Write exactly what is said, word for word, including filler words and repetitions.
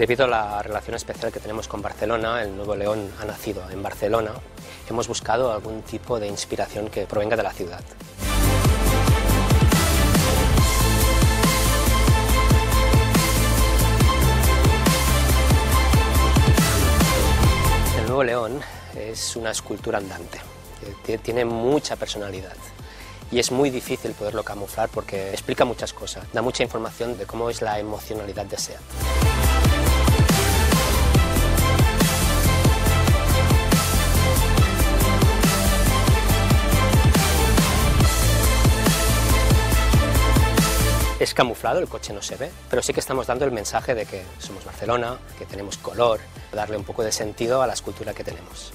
Debido a la relación especial que tenemos con Barcelona, el Nuevo León ha nacido en Barcelona, hemos buscado algún tipo de inspiración que provenga de la ciudad. El Nuevo León es una escultura andante, tiene mucha personalidad. Y es muy difícil poderlo camuflar porque explica muchas cosas, da mucha información de cómo es la emocionalidad de Seat. Es camuflado, el coche no se ve, pero sí que estamos dando el mensaje de que somos Barcelona, que tenemos color, darle un poco de sentido a la escultura que tenemos.